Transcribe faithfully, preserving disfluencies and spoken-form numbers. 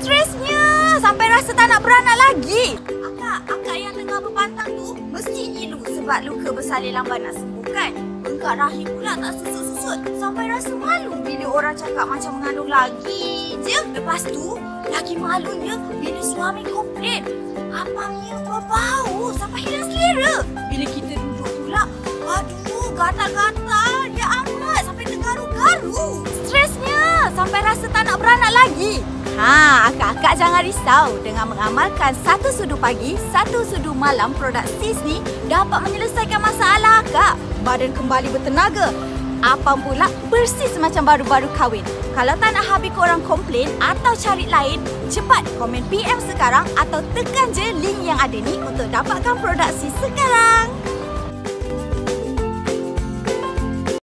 interestnya sampai rasa tak nak beranak lagi. Akak, akak yang tengah berpantang tu mesti ngilu sebab luka bersalin lambat nak sembuhkan. Bengkak rahim pula tak susut-susut sampai rasa malu bila orang cakap macam mengandung lagi je. Lepas tu, lagi malunya bila suami komplain abangnya berbau sampai hilang selera. Bila kita duduk pula, aduh gatal-gatal dia amat sampai tergaru-garu. Stresnya sampai rasa tak nak beranak lagi. Ha, akak-akak jangan risau. Dengan mengamalkan satu sudu pagi, satu sudu malam produk S I S ni dapat menyelesaikan masalah akak. Badan kembali bertenaga. Apam pula persis macam baru-baru kahwin. Kalau tak nak habis korang komplain atau cari lain, cepat komen P M sekarang atau tekan je link yang ada ni untuk dapatkan produk S I S sekarang.